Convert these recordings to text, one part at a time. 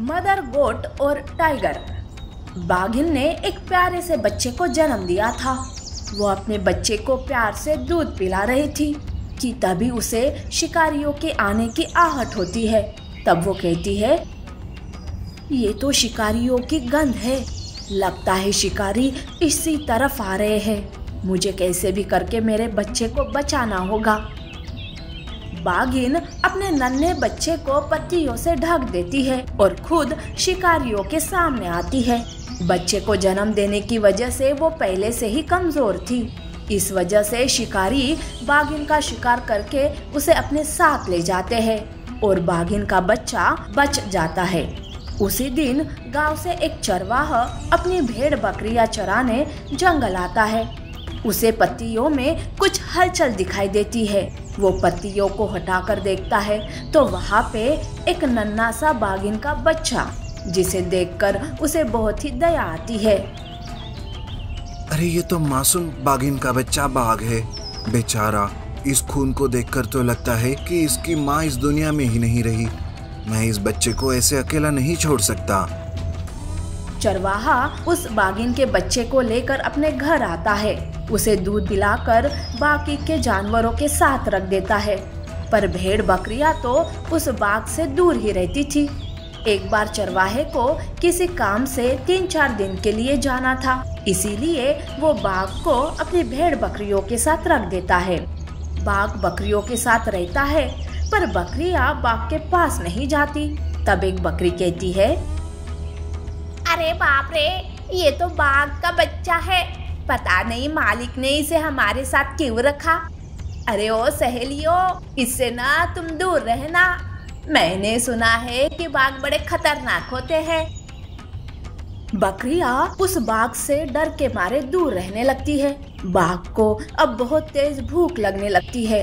Mother गोट और tiger. बाघिन ने एक प्यारे से बच्चे को जन्म दिया था। वो अपने बच्चे को प्यार से दूध पिला रही थी कि तभी उसे शिकारियों के आने की आहट होती है। तब वो कहती है, ये तो शिकारियों की गंध है, लगता है शिकारी इसी तरफ आ रहे हैं। मुझे कैसे भी करके मेरे बच्चे को बचाना होगा। बाघिन अपने नन्हे बच्चे को पत्तियों से ढक देती है और खुद शिकारियों के सामने आती है। बच्चे को जन्म देने की वजह से वो पहले से ही कमजोर थी। इस वजह से शिकारी बाघिन का शिकार करके उसे अपने साथ ले जाते हैं और बाघिन का बच्चा बच जाता है। उसी दिन गांव से एक चरवाह अपनी भेड़ बकरियां चराने जंगल आता है। उसे पत्तियों में कुछ हलचल दिखाई देती है। वो पत्तियों को हटाकर देखता है तो वहाँ पे एक नन्हा सा बाघिन का बच्चा, जिसे देखकर उसे बहुत ही दया आती है। अरे ये तो मासूम बाघिन का बच्चा बाघ है बेचारा। इस खून को देखकर तो लगता है कि इसकी माँ इस दुनिया में ही नहीं रही। मैं इस बच्चे को ऐसे अकेला नहीं छोड़ सकता। चरवाहा उस बाघिन के बच्चे को लेकर अपने घर आता है। उसे दूध पिलाकर बाकी के जानवरों के साथ रख देता है, पर भेड़ बकरियां तो उस बाघ से दूर ही रहती थी। एक बार चरवाहे को किसी काम से 3-4 दिन के लिए जाना था, इसीलिए वो बाघ को अपनी भेड़ बकरियों के साथ रख देता है। बाघ बकरियों के साथ रहता है, पर बकरियां बाघ के पास नहीं जाती। तब एक बकरी कहती है, अरे बाप रे, ये तो बाघ का बच्चा है, पता नहीं मालिक ने इसे हमारे साथ क्यों रखा। अरे ओ सहेलियों, इससे ना तुम दूर रहना। मैंने सुना है कि बाघ बड़े खतरनाक होते हैं। बकरियां उस बाघ से डर के मारे दूर रहने लगती है। बाघ को अब बहुत तेज भूख लगने लगती है।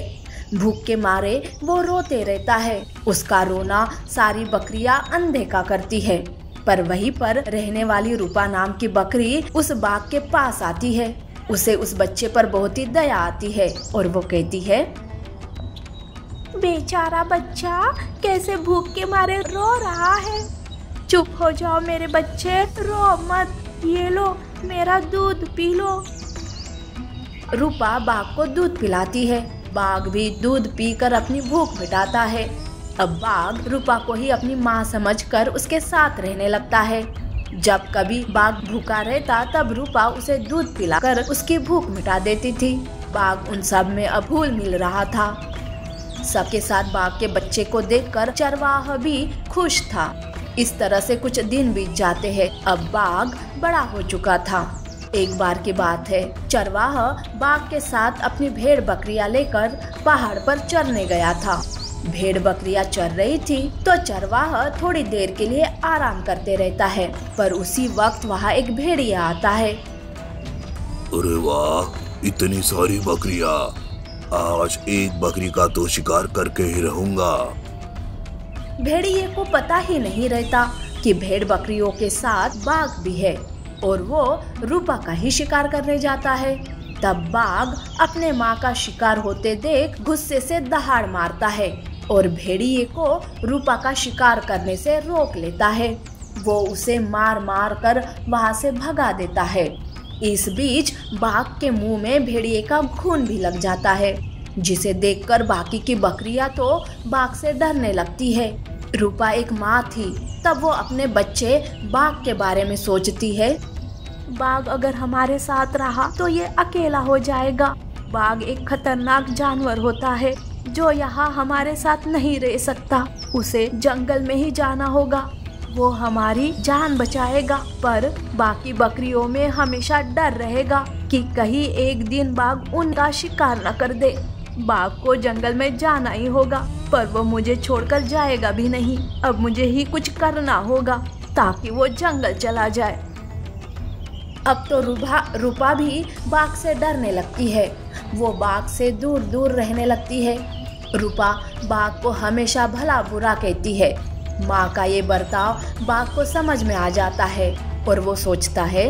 भूख के मारे वो रोते रहता है। उसका रोना सारी बकरियां अनदेखा करती है। पर वहीं पर रहने वाली रूपा नाम की बकरी उस बाघ के पास आती है। उसे उस बच्चे पर बहुत ही दया आती है और वो कहती है, बेचारा बच्चा कैसे भूख के मारे रो रहा है। चुप हो जाओ मेरे बच्चे, रो मत, ये लो मेरा दूध पी लो। रूपा बाघ को दूध पिलाती है। बाघ भी दूध पीकर अपनी भूख मिटाता है। अब बाघ रूपा को ही अपनी माँ समझकर उसके साथ रहने लगता है। जब कभी बाघ भूखा रहता तब रूपा उसे दूध पिलाकर उसकी भूख मिटा देती थी। बाघ उन सब में अब घुल मिल रहा था। सबके साथ बाघ के बच्चे को देखकर चरवाहा भी खुश था। इस तरह से कुछ दिन बीत जाते हैं। अब बाघ बड़ा हो चुका था। एक बार की बात है, चरवाहा बाघ के साथ अपनी भेड़ बकरियां लेकर पहाड़ पर चरने गया था। भेड़ बकरियां चर रही थी तो चरवाहा थोड़ी देर के लिए आराम करते रहता है, पर उसी वक्त वहाँ एक भेड़िया आता है। अरे वाह, इतनी सारी बकरियां, आज एक बकरी का तो शिकार करके ही रहूंगा। भेड़िए को पता ही नहीं रहता कि भेड़ बकरियों के साथ बाघ भी है और वो रूपा का ही शिकार करने जाता है। तब बाघ अपने माँ का शिकार होते देख गुस्से से दहाड़ मारता है और भेड़िए को रूपा का शिकार करने से रोक लेता है। वो उसे मार मार कर वहाँ से भगा देता है। इस बीच बाघ के मुंह में भेड़िए का खून भी लग जाता है, जिसे देखकर बाकी की बकरियां तो बाघ से डरने लगती है। रूपा एक माँ थी, तब वो अपने बच्चे बाघ के बारे में सोचती है। बाघ अगर हमारे साथ रहा तो ये अकेला हो जाएगा। बाघ एक खतरनाक जानवर होता है जो यहाँ हमारे साथ नहीं रह सकता। उसे जंगल में ही जाना होगा, वो हमारी जान बचाएगा। पर बाकी बकरियों में हमेशा डर रहेगा कि कहीं एक दिन बाघ उनका शिकार न कर दे। बाघ को जंगल में जाना ही होगा, पर वो मुझे छोड़कर जाएगा भी नहीं। अब मुझे ही कुछ करना होगा ताकि वो जंगल चला जाए। अब तो रूपा भी बाघ से डरने लगती है। वो बाघ से दूर दूर रहने लगती है। रूपा बाघ को हमेशा भला बुरा कहती है। माँ का ये बर्ताव बाघ को समझ में आ जाता है और वो सोचता है,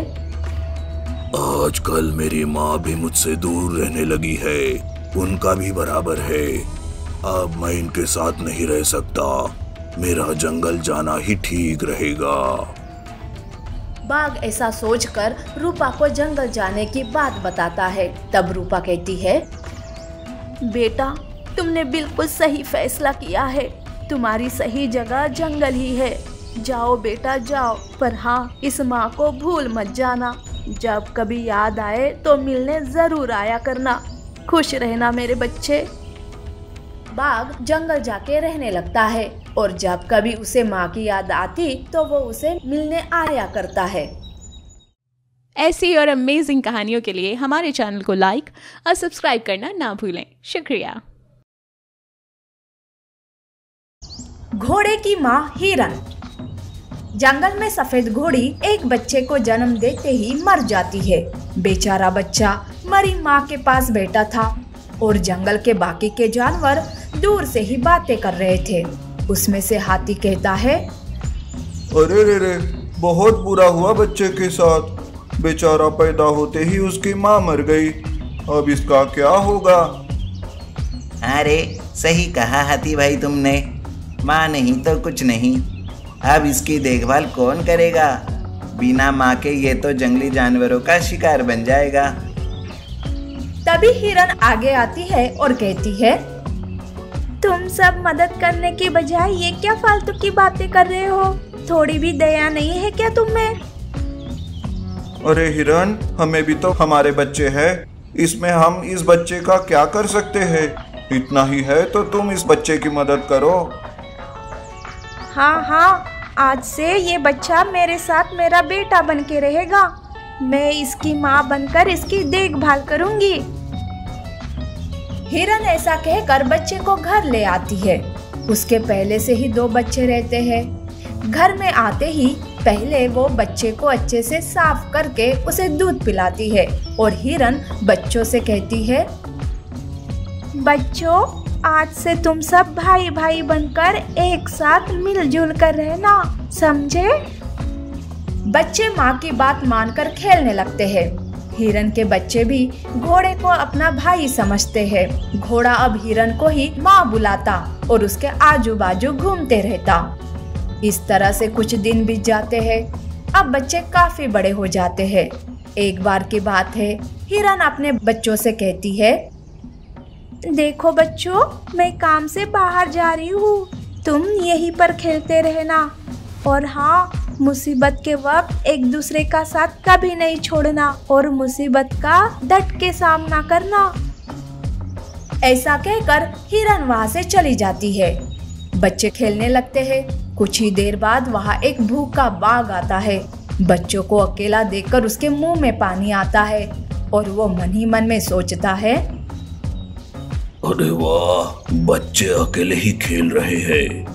आजकल मेरी माँ भी मुझसे दूर रहने लगी है, उनका भी बराबर है। अब मैं इनके साथ नहीं रह सकता। मेरा जंगल जाना ही ठीक रहेगा। बाघ ऐसा सोचकर रूपा को जंगल जाने की बात बताता है। तब रूपा कहती है, बेटा तुमने बिल्कुल सही फैसला किया है, तुम्हारी सही जगह जंगल ही है। जाओ बेटा जाओ, पर हाँ इस माँ को भूल मत जाना। जब कभी याद आए तो मिलने जरूर आया करना। खुश रहना मेरे बच्चे। बाघ जंगल जाके रहने लगता है और जब कभी उसे माँ की याद आती तो वो उसे मिलने आया करता है। ऐसी और अमेजिंग कहानियों के लिए हमारे चैनल को लाइक और सब्सक्राइब करना ना भूलें। शुक्रिया। घोड़े की माँ हिरन। जंगल में सफेद घोड़ी एक बच्चे को जन्म देते ही मर जाती है। बेचारा बच्चा मरी माँ के पास बैठा था और जंगल के बाकी के जानवर दूर से ही बातें कर रहे थे। उसमें से हाथी कहता है, अरे रे रे, बहुत बुरा हुआ बच्चे के साथ। बेचारा पैदा होते ही उसकी माँ मर गई, अब इसका क्या होगा। अरे सही कहा हाथी भाई तुमने, माँ नहीं तो कुछ नहीं। अब इसकी देखभाल कौन करेगा। बिना माँ के ये तो जंगली जानवरों का शिकार बन जाएगा। तभी हिरन आगे आती है और कहती है, तुम सब मदद करने के बजाय ये क्या फालतू की बातें कर रहे हो, थोड़ी भी दया नहीं है क्या तुम्हें। अरे हिरन, हमें भी तो हमारे बच्चे हैं, इसमें हम इस बच्चे का क्या कर सकते हैं। इतना ही है तो तुम इस बच्चे की मदद करो। हाँ हाँ, आज से ये बच्चा मेरे साथ मेरा बेटा बन के रहेगा। मैं इसकी माँ बनकर इसकी देखभाल करूंगी। हिरन ऐसा कहकर बच्चे को घर ले आती है। उसके पहले से ही दो बच्चे रहते हैं। घर में आते ही पहले वो बच्चे को अच्छे से साफ करके उसे दूध पिलाती है और हिरन बच्चों से कहती है, बच्चों आज से तुम सब भाई भाई बनकर एक साथ मिलजुल कर रहना, समझे। बच्चे माँ की बात मानकर खेलने लगते हैं। हिरन के बच्चे भी घोड़े को अपना भाई समझते हैं। घोड़ा अब हिरन को ही माँ बुलाता और उसके आजू बाजू घूमते रहता। इस तरह से कुछ दिन बीत जाते हैं। अब बच्चे काफी बड़े हो जाते हैं। एक बार की बात है, हिरन अपने बच्चों से कहती है, देखो बच्चों, मैं काम से बाहर जा रही हूँ, तुम यहीं पर खेलते रहना। और हाँ, मुसीबत के वक्त एक दूसरे का साथ कभी नहीं छोड़ना और मुसीबत का डट के सामना करना। ऐसा कहकर हिरन वहाँ से चली जाती है। बच्चे खेलने लगते हैं। कुछ ही देर बाद वहाँ एक भूखा बाघ आता है। बच्चों को अकेला देखकर उसके मुंह में पानी आता है और वो मन ही मन में सोचता है, अरे वाह, बच्चे अकेले ही खेल रहे हैं,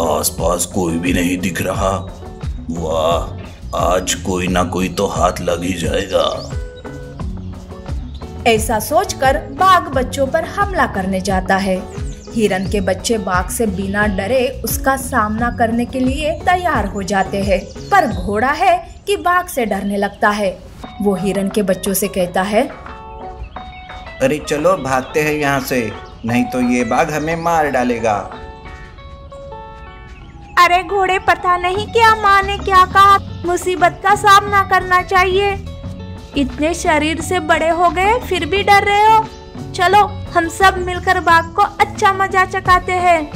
आसपास कोई भी नहीं दिख रहा। वाह, आज कोई ना कोई तो हाथ लग ही जाएगा। ऐसा सोचकर बाघ बच्चों पर हमला करने जाता है। हिरन के बच्चे बाघ से बिना डरे उसका सामना करने के लिए तैयार हो जाते हैं, पर घोड़ा है कि बाघ से डरने लगता है। वो हिरन के बच्चों से कहता है, अरे चलो भागते हैं यहाँ से, नहीं तो ये बाघ हमें मार डालेगा। अरे घोड़े, पता नहीं क्या माँ ने क्या कहा, मुसीबत का सामना करना चाहिए। इतने शरीर से बड़े हो गए फिर भी डर रहे हो, चलो हम सब मिलकर बाघ को अच्छा मजा चखाते हैं।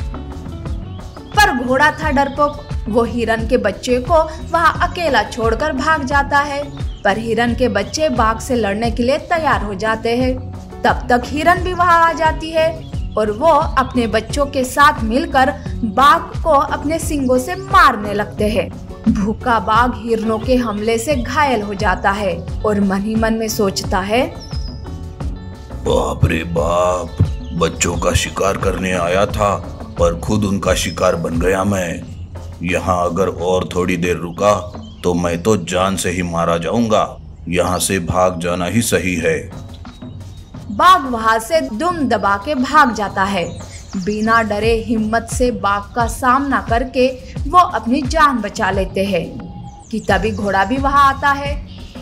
पर घोड़ा था डरपोक, वो हिरन के बच्चे को वहाँ अकेला छोड़कर भाग जाता है। पर हिरन के बच्चे बाघ से लड़ने के लिए तैयार हो जाते हैं। तब तक हिरन भी वहाँ आ जाती है और वो अपने बच्चों के साथ मिलकर बाघ को अपने सींगों से मारने लगते हैं। भूखा बाघ हिरणों के हमले से घायल हो जाता है और मन ही मन में सोचता है, बाप रे बाप, बच्चों का शिकार करने आया था पर खुद उनका शिकार बन गया मैं। यहाँ अगर और थोड़ी देर रुका तो मैं तो जान से ही मारा जाऊंगा। यहाँ से भाग जाना ही सही है। बाघ वहाँ से दुम दबा के भाग जाता है। बिना डरे हिम्मत से बाघ का सामना करके वो अपनी जान बचा लेते हैं कि तभी घोड़ा भी वहाँ आता है।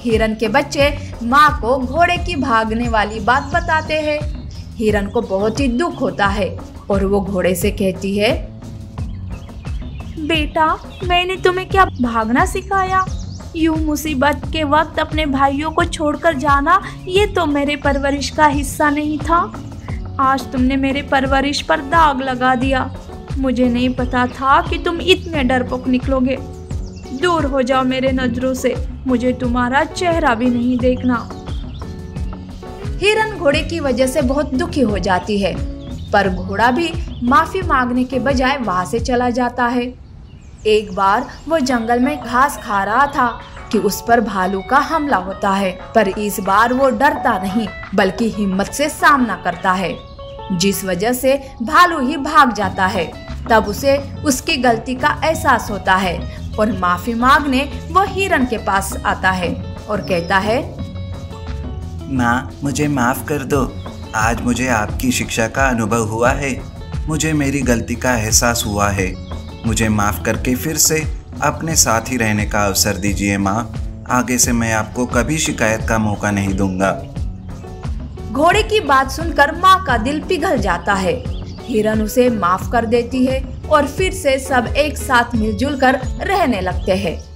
हिरन के बच्चे माँ को घोड़े की भागने वाली बात बताते हैं। हिरन को बहुत ही दुख होता है और वो घोड़े से कहती है, बेटा मैंने तुम्हें क्या भागना सिखाया? यूं मुसीबत के वक्त अपने भाइयों को छोड़कर जाना ये तो मेरे परवरिश का हिस्सा नहीं था। आज तुमने मेरे परवरिश पर दाग लगा दिया। मुझे नहीं पता था कि तुम इतने डरपोक निकलोगे। दूर हो जाओ मेरे नजरों से, मुझे तुम्हारा चेहरा भी नहीं देखना। हिरन घोड़े की वजह से बहुत दुखी हो जाती है, पर घोड़ा भी माफी मांगने के बजाय वहां से चला जाता है। एक बार वो जंगल में घास खा रहा था कि उस पर भालू का हमला होता है, पर इस बार वो डरता नहीं बल्कि हिम्मत से सामना करता है, जिस वजह से भालू ही भाग जाता है। तब उसे उसकी गलती का एहसास होता है और माफी मांगने वो हिरन के पास आता है और कहता है, माँ मुझे माफ कर दो, आज मुझे आपकी शिक्षा का अनुभव हुआ है, मुझे मेरी गलती का एहसास हुआ है, मुझे माफ करके फिर से अपने साथ ही रहने का अवसर दीजिए माँ, आगे से मैं आपको कभी शिकायत का मौका नहीं दूंगा। घोड़े की बात सुनकर माँ का दिल पिघल जाता है। हिरन उसे माफ कर देती है और फिर से सब एक साथ मिलजुल कर रहने लगते हैं।